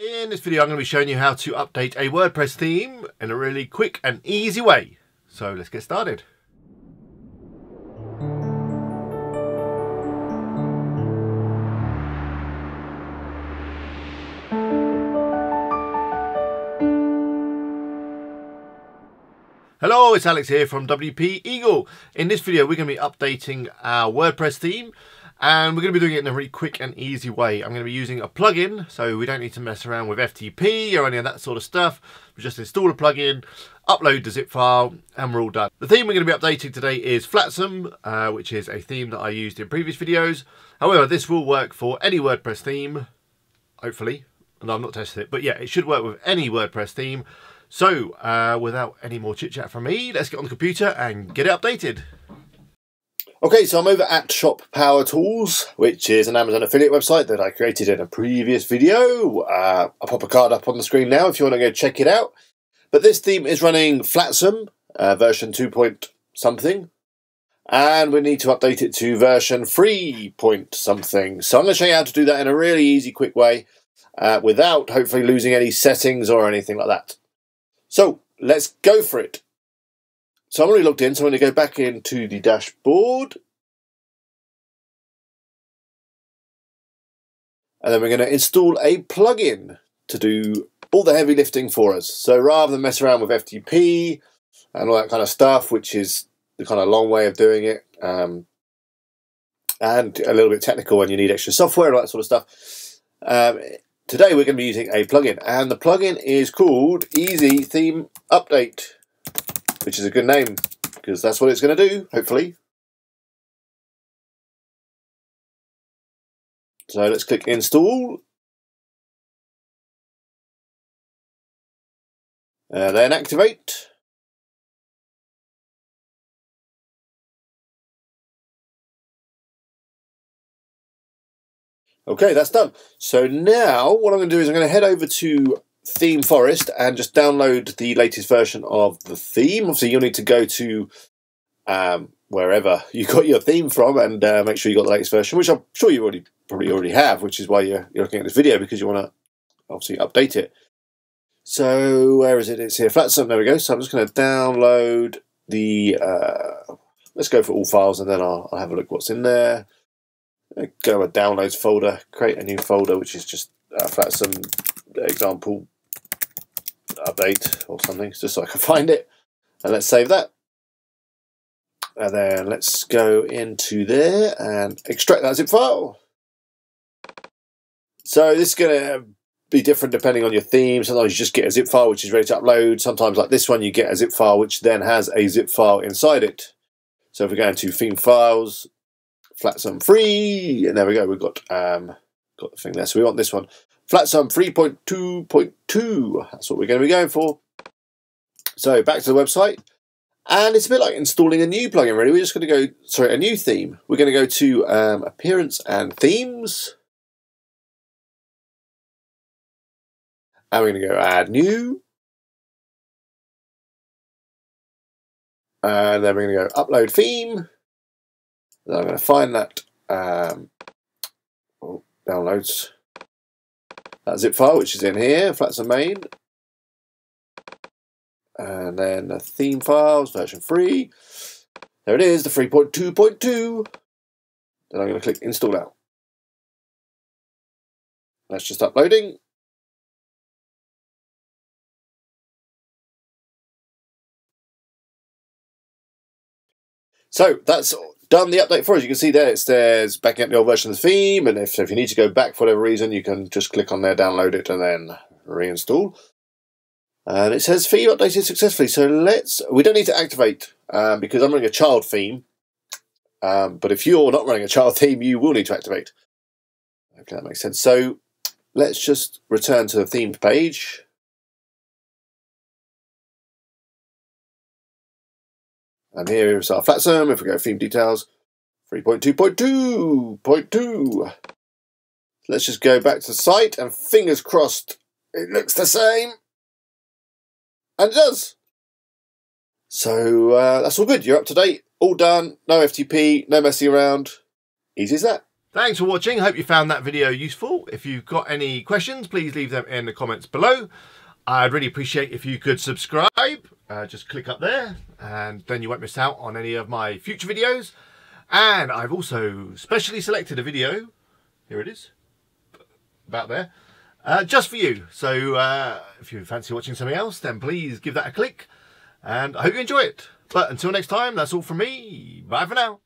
In this video, I'm going to be showing you how to update a WordPress theme in a really quick and easy way. So let's get started. Hello, it's Alex here from WP Eagle. In this video, we're going to be updating our WordPress theme. And we're going to be doing it in a really quick and easy way. I'm going to be using a plugin, so we don't need to mess around with FTP or any of that sort of stuff. We just install a plugin, upload the zip file, and we're all done. The theme we're going to be updating today is Flatsome, which is a theme that I used in previous videos. However, this will work for any WordPress theme, hopefully. And I've not tested it, but yeah, it should work with any WordPress theme. So without any more chit-chat from me, let's get on the computer and get it updated. Okay, so I'm over at Shop Power Tools, which is an Amazon affiliate website that I created in a previous video. I'll pop a card up on the screen now if you want to go check it out. But this theme is running Flatsome, version 2.something. And we need to update it to version 3.something. So I'm going to show you how to do that in a really easy, quick way, without hopefully losing any settings or anything like that. So let's go for it. So I'm already logged in, so I'm going to go back into the dashboard. And then we're going to install a plugin to do all the heavy lifting for us. So rather than mess around with FTP and all that kind of stuff, which is the kind of long way of doing it, and a little bit technical when you need extra software and all that sort of stuff, today we're going to be using a plugin. And the plugin is called Easy Theme Update, which is a good name, because that's what it's going to do, hopefully. So let's click install. Then activate. Okay, that's done. So now what I'm going to do is I'm going to head over to Theme Forest and just download the latest version of the theme. Obviously you'll need to go to wherever you got your theme from and make sure you got the latest version, which I'm sure you probably already have, which is why you're looking at this video, because you want to obviously update it. So where is it? It's here, Flatsome, there we go. So I'm just going to download the let's go for all files, and then I'll have a look what's in there. Go to a downloads folder, create a new folder, which is just Flatsome example update or something, just so I can find it. And let's save that, and then let's go into there and extract that zip file. So this is going to be different depending on your theme. Sometimes you just get a zip file which is ready to upload. Sometimes, like this one, you get a zip file which then has a zip file inside it. So if we go into theme files, Flatsome free, and there we go, we've got the thing there. So we want this one, Flatsome 3.2.2, that's what we're going to be going for. So back to the website, and it's a bit like installing a new plugin really. We're just going to go, sorry, a new theme. We're going to go to Appearance and Themes, and we're going to go Add New, and then we're going to go Upload Theme, then I'm going to find that downloads. That zip file, which is in here, Flatsome main, and then the theme files, version 3. There it is, the 3.2.2. Then I'm going to click install now. That's just uploading. So that's done the update for us. You can see there it says backing up the old version of the theme, and if you need to go back for whatever reason, you can just click on there, download it, and then reinstall. And it says theme updated successfully. So we don't need to activate because I'm running a child theme. But if you're not running a child theme, you will need to activate. Okay, that makes sense. So let's just return to the themed page. And here is our Flatsome. If we go theme details, 3.2.2.2. Let's just go back to the site, and fingers crossed it looks the same. And it does. So that's all good. You're up to date, all done, no FTP, no messing around. Easy as that. Thanks for watching. Hope you found that video useful. If you've got any questions, please leave them in the comments below. I'd really appreciate if you could subscribe. Just click up there and then you won't miss out on any of my future videos. And I've also specially selected a video, here it is, about there, just for you. So if you fancy watching something else, then please give that a click. And I hope you enjoy it. But until next time, that's all from me. Bye for now.